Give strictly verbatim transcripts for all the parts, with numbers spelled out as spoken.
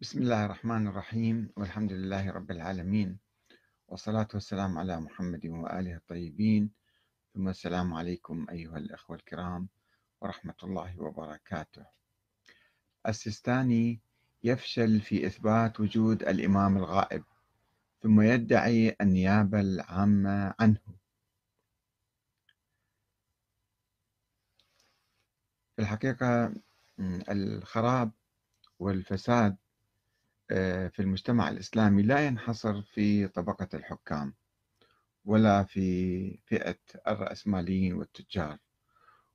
بسم الله الرحمن الرحيم، والحمد لله رب العالمين، والصلاة والسلام على محمد وآله الطيبين، ثم السلام عليكم أيها الأخوة الكرام ورحمة الله وبركاته. السيستاني يفشل في إثبات وجود الإمام الغائب ثم يدعي النيابة العامة عنه. في الحقيقة الخراب والفساد في المجتمع الإسلامي لا ينحصر في طبقة الحكام ولا في فئة الرأسماليين والتجار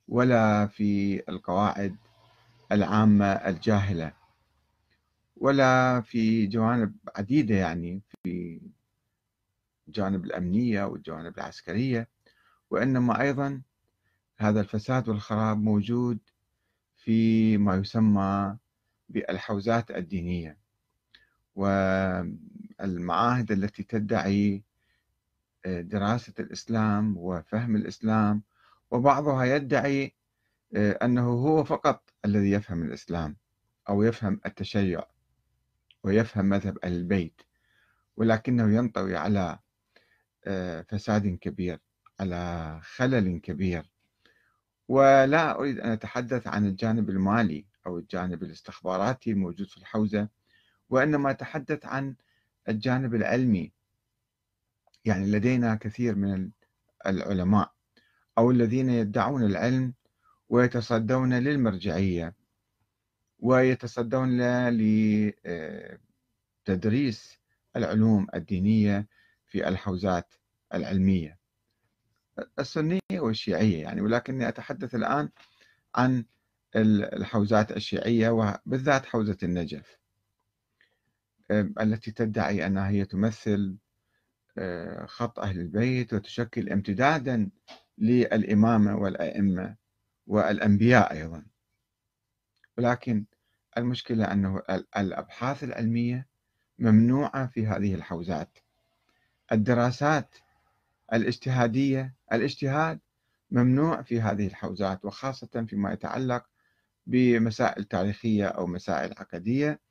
ولا في القواعد العامة الجاهلة ولا في جوانب عديدة، يعني في الجانب الأمنية والجوانب العسكرية، وإنما أيضا هذا الفساد والخراب موجود في ما يسمى بالحوزات الدينية والمعاهد التي تدعي دراسة الإسلام وفهم الإسلام، وبعضها يدعي أنه هو فقط الذي يفهم الإسلام أو يفهم التشيع ويفهم مذهب أهل البيت، ولكنه ينطوي على فساد كبير، على خلل كبير. ولا أريد أن أتحدث عن الجانب المالي أو الجانب الاستخباراتي الموجود في الحوزة، وإنما أتحدث عن الجانب العلمي. يعني لدينا كثير من العلماء أو الذين يدعون العلم ويتصدون للمرجعية ويتصدون لتدريس العلوم الدينية في الحوزات العلمية السنية والشيعية، يعني ولكني أتحدث الآن عن الحوزات الشيعية وبالذات حوزة النجف التي تدعي أنها هي تمثل خط أهل البيت وتشكل امتدادا للإمامة والأئمة والأنبياء أيضا. ولكن المشكلة أنه الأبحاث العلمية ممنوعة في هذه الحوزات، الدراسات الاجتهادية، الاجتهاد ممنوع في هذه الحوزات، وخاصة فيما يتعلق بمسائل تاريخية أو مسائل عقدية.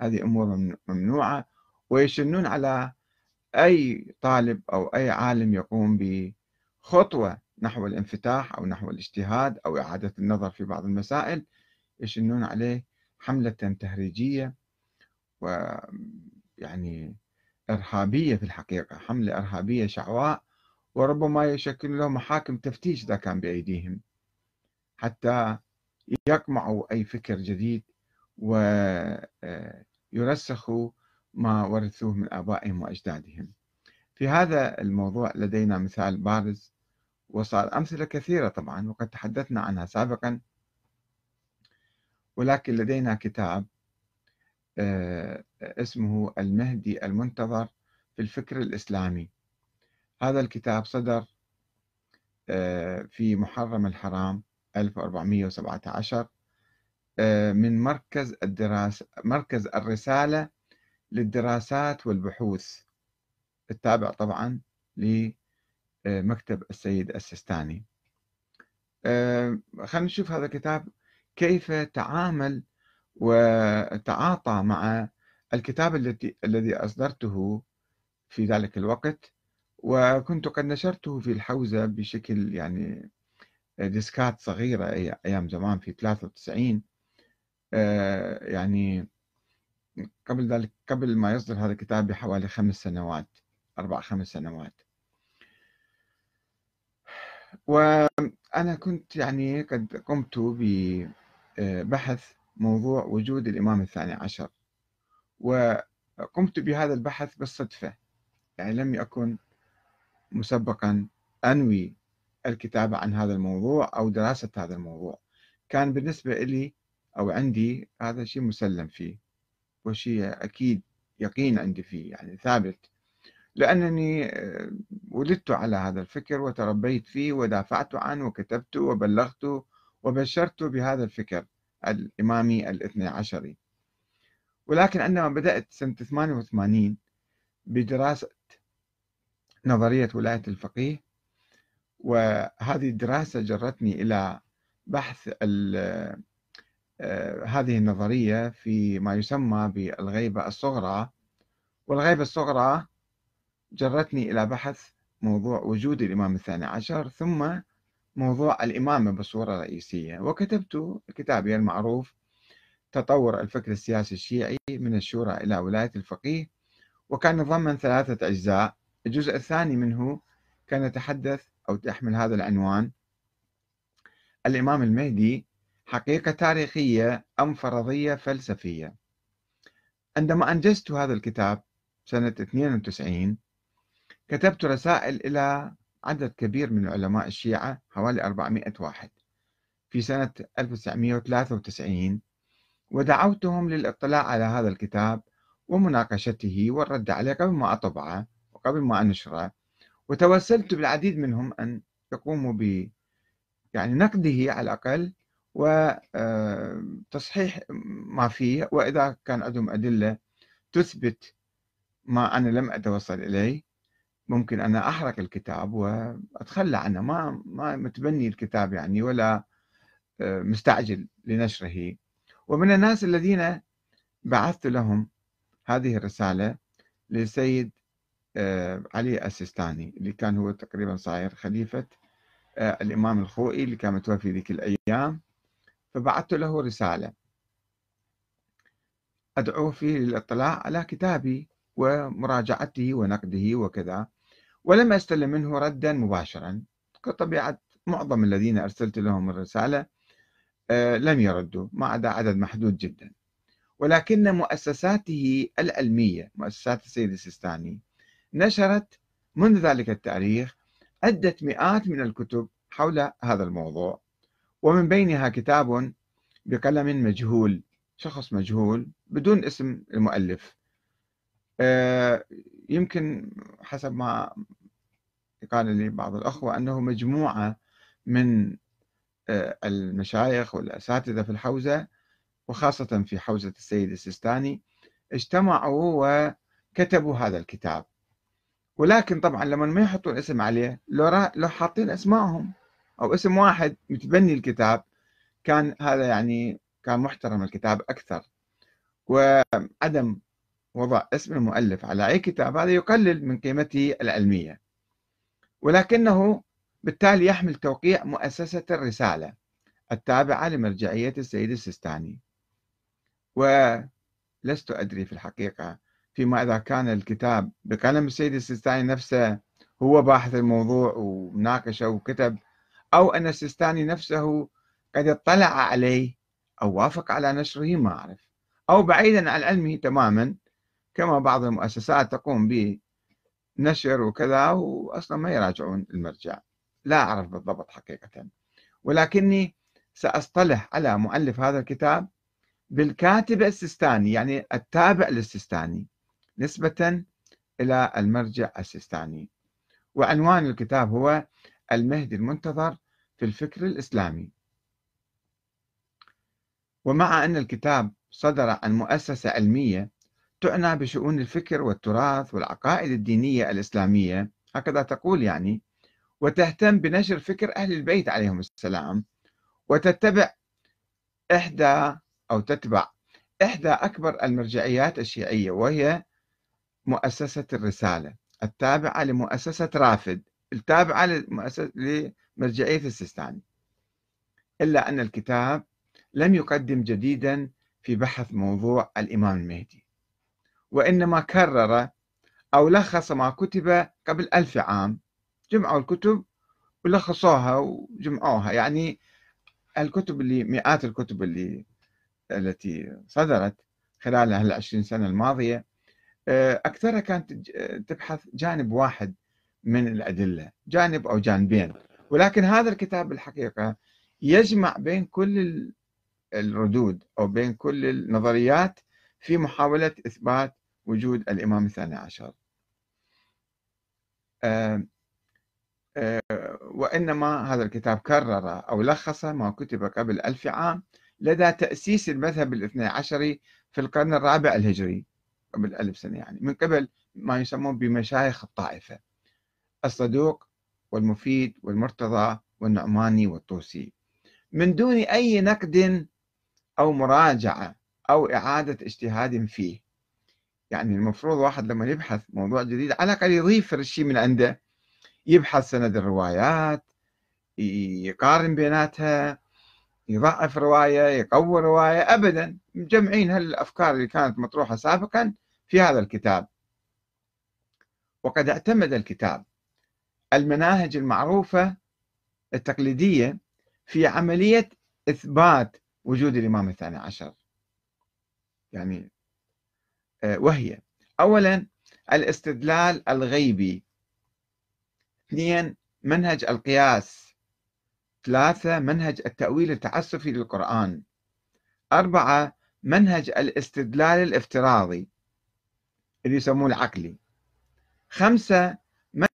هذه أمور ممنوعة، ويشنون على أي طالب أو أي عالم يقوم بخطوة نحو الانفتاح أو نحو الاجتهاد أو إعادة النظر في بعض المسائل، يشنون عليه حملة تهريجية ويعني إرهابية، في الحقيقة حملة إرهابية شعواء، وربما يشكل له محاكم تفتيش إذا كان بأيديهم حتى يقمعوا أي فكر جديد ويرسخوا ما ورثوه من آبائهم وأجدادهم. في هذا الموضوع لدينا مثال بارز، وصار أمثلة كثيرة طبعا وقد تحدثنا عنها سابقا، ولكن لدينا كتاب اسمه المهدي المنتظر في الفكر الإسلامي. هذا الكتاب صدر في محرم الحرام ألف وأربعمئة وسبعة عشر من مركز الدراسة، مركز الرسالة للدراسات والبحوث، التابع طبعا لمكتب السيد السيستاني. خلينا نشوف هذا الكتاب كيف تعامل وتعاطى مع الكتاب التي الذي أصدرته في ذلك الوقت، وكنت قد نشرته في الحوزة بشكل يعني ديسكات صغيرة أيام زمان في ثلاثة وتسعين، يعني قبل ذلك، قبل ما يصدر هذا الكتاب بحوالي خمس سنوات أربع خمس سنوات. وأنا كنت يعني قد قمت ببحث موضوع وجود الإمام الثاني عشر، وقمت بهذا البحث بالصدفة، يعني لم يكن مسبقا أنوي الكتابة عن هذا الموضوع أو دراسة هذا الموضوع. كان بالنسبة لي أو عندي هذا شيء مسلم فيه وشيء أكيد يقين عندي فيه، يعني ثابت، لأنني ولدت على هذا الفكر وتربيت فيه ودافعت عنه وكتبته وبلغته وبشرته بهذا الفكر الإمامي الاثني عشري. ولكن عندما بدأت سنة ثمانية وثمانين بدراسة نظرية ولاية الفقيه، وهذه الدراسة جرتني إلى بحث هذه النظرية في ما يسمى بالغيبة الصغرى. والغيبة الصغرى جرتني إلى بحث موضوع وجود الإمام الثاني عشر ثم موضوع الإمامة بصورة رئيسية، وكتبت كتابي المعروف تطور الفكر السياسي الشيعي من الشورى إلى ولاية الفقيه، وكان يتضمن ثلاثة أجزاء. الجزء الثاني منه كان يتحدث أو يحمل هذا العنوان: الإمام المهدي حقيقة تاريخية أم فرضية فلسفية؟ عندما أنجزت هذا الكتاب سنة اثنين وتسعين كتبت رسائل إلى عدد كبير من علماء الشيعة حوالي أربعمائة واحد في سنة ألف وتسعمائة وثلاثة وتسعين، ودعوتهم للاطلاع على هذا الكتاب ومناقشته والرد عليه قبل ما أطبعه وقبل ما أنشره، وتوسلت بالعديد منهم أن يقوموا ب يعني نقده على الأقل وتصحيح ما فيه، وإذا كان عندهم أدلة تثبت ما أنا لم أتوصل إليه ممكن أنا أحرق الكتاب وأتخلى عنه، ما ما متبني الكتاب يعني ولا مستعجل لنشره. ومن الناس الذين بعثت لهم هذه الرسالة للسيد علي السيستاني اللي كان هو تقريبا صاير خليفة الإمام الخوئي اللي كان متوفي ذيك الأيام، فبعثت له رسالة أدعو فيه للاطلاع على كتابي ومراجعته ونقده وكذا، ولم أستلم منه ردا مباشرا كطبيعة معظم الذين أرسلت لهم الرسالة. لم يردوا ما عدا عدد محدود جدا، ولكن مؤسساته العلمية مؤسسات السيد السيستاني نشرت منذ ذلك التاريخ عدة مئات من الكتب حول هذا الموضوع، ومن بينها كتاب بقلم مجهول، شخص مجهول بدون اسم المؤلف، يمكن حسب ما قال لي بعض الأخوة أنه مجموعة من المشايخ والأساتذة في الحوزة وخاصة في حوزة السيد السيستاني اجتمعوا وكتبوا هذا الكتاب، ولكن طبعا لما ما يحطون اسم عليه، لو لو حاطين اسمائهم او اسم واحد متبني الكتاب كان هذا يعني كان محترم الكتاب اكثر، وعدم وضع اسم المؤلف على اي كتاب هذا يقلل من قيمته العلمية، ولكنه بالتالي يحمل توقيع مؤسسة الرسالة التابعة لمرجعية السيد السيستاني. ولست أدري في الحقيقة فيما إذا كان الكتاب بقلم السيد السيستاني نفسه هو باحث الموضوع ومناقشه وكتب، أو أن السيستاني نفسه قد اطلع عليه أو وافق على نشره، ما أعرف، أو بعيدا عن علمه تماما كما بعض المؤسسات تقوم بنشر وكذا وأصلا ما يراجعون المرجع. لا أعرف بالضبط حقيقة، ولكني سأصطلح على مؤلف هذا الكتاب بالكاتب السيستاني، يعني التابع للسيستاني نسبة إلى المرجع السيستاني. وعنوان الكتاب هو المهدي المنتظر في الفكر الإسلامي. ومع أن الكتاب صدر عن مؤسسة علمية تعنى بشؤون الفكر والتراث والعقائد الدينية الإسلامية، هكذا تقول يعني، وتهتم بنشر فكر أهل البيت عليهم السلام، وتتبع إحدى أو تتبع إحدى أكبر المرجعيات الشيعية وهي مؤسسة الرسالة التابعة لمؤسسة رافد التابعة لمرجعية السيستاني. إلا أن الكتاب لم يقدم جديدا في بحث موضوع الإمام المهدي، وإنما كرر أو لخص ما كتب قبل ألف عام، جمعوا الكتب ولخصوها وجمعوها، يعني الكتب اللي مئات الكتب اللي التي صدرت خلال هالعشرين سنة الماضية أكثرها كانت تبحث جانب واحد من الأدلة، جانب أو جانبين، ولكن هذا الكتاب بالحقيقة يجمع بين كل الردود أو بين كل النظريات في محاولة إثبات وجود الإمام الثاني عشر. أه وإنما هذا الكتاب كرر أو لخص ما كتب قبل ألف عام لدى تأسيس المذهب الاثني عشري في القرن الرابع الهجري، قبل ألف سنة يعني، من قبل ما يسمون بمشايخ الطائفة: الصدوق والمفيد والمرتضى والنعماني والطوسي، من دون أي نقد أو مراجعة أو إعادة اجتهاد فيه. يعني المفروض واحد لما يبحث موضوع جديد على الأقل يضيف شيء من عنده، يبحث سند الروايات، يقارن بيناتها، يضعف رواية، يقوي رواية. أبدا مجمعين هالأفكار اللي كانت مطروحة سابقا في هذا الكتاب. وقد اعتمد الكتاب المناهج المعروفة التقليدية في عملية إثبات وجود الإمام الثاني عشر، يعني وهي: أولا الاستدلال الغيبي، اثنين منهج القياس، ثلاثة منهج التأويل التعسفي للقرآن، أربعة منهج الاستدلال الافتراضي اللي يسموه العقلي، خمسة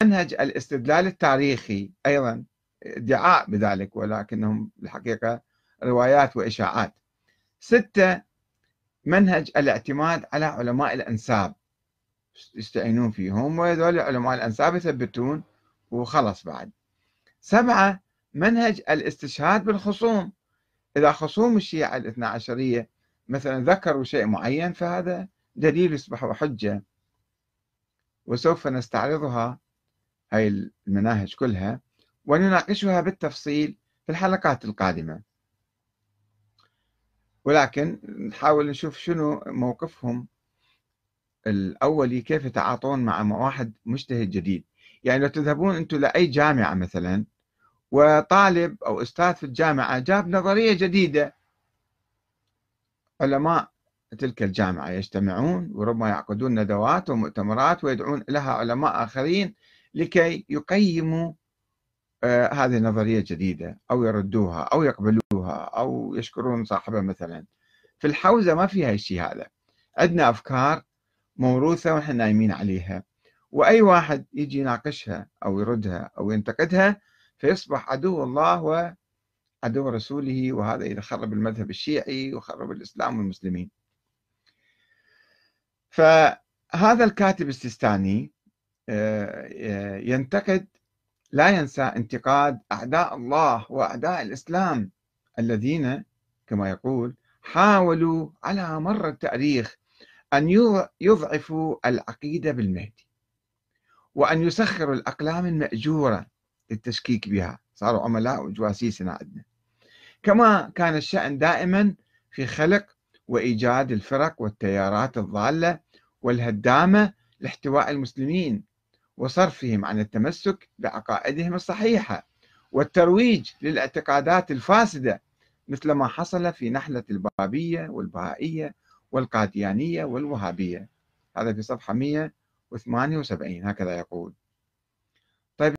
منهج الاستدلال التاريخي أيضا ادعاء بذلك ولكنهم الحقيقة روايات وإشاعات، ستة منهج الاعتماد على علماء الأنساب يستعينون فيهم وهذول علماء الأنساب يثبتون وخلص بعد، سبعة منهج الاستشهاد بالخصوم، إذا خصوم الشيعة الاثنى عشرية مثلا ذكروا شيء معين فهذا دليل يصبح حجة، وسوف نستعرضها هاي المناهج كلها ونناقشها بالتفصيل في الحلقات القادمة، ولكن نحاول نشوف شنو موقفهم الأولي، كيف يتعاطون مع واحد مجتهد جديد. يعني لو تذهبون أنتم لأي جامعة مثلا وطالب أو أستاذ في الجامعة جاب نظرية جديدة، علماء تلك الجامعة يجتمعون وربما يعقدون ندوات ومؤتمرات ويدعون لها علماء آخرين لكي يقيموا آه هذه النظرية الجديدة أو يردوها أو يقبلوها أو يشكرون صاحبها مثلا. في الحوزة ما فيها الشيء هذا، عندنا أفكار موروثة ونحن نايمين عليها، وأي واحد يجي يناقشها أو يردها أو ينتقدها فيصبح عدو الله وعدو رسوله، وهذا إذا خرب المذهب الشيعي وخرب الإسلام والمسلمين. فهذا الكاتب السيستاني ينتقد، لا ينسى انتقاد أعداء الله وأعداء الإسلام الذين كما يقول حاولوا على مر التاريخ أن يضعفوا العقيدة بالمهدي وأن يسخروا الأقلام المأجورة للتشكيك بها، صاروا عملاء وجواسيسنا عندنا، كما كان الشأن دائما في خلق وإيجاد الفرق والتيارات الضالة والهدامة لاحتواء المسلمين وصرفهم عن التمسك بعقائدهم الصحيحة والترويج للاعتقادات الفاسدة، مثل ما حصل في نحلة البابية والبهائية والقاديانية والوهابية. هذا في صفحة مئة وثمانية وسبعين هكذا يقول.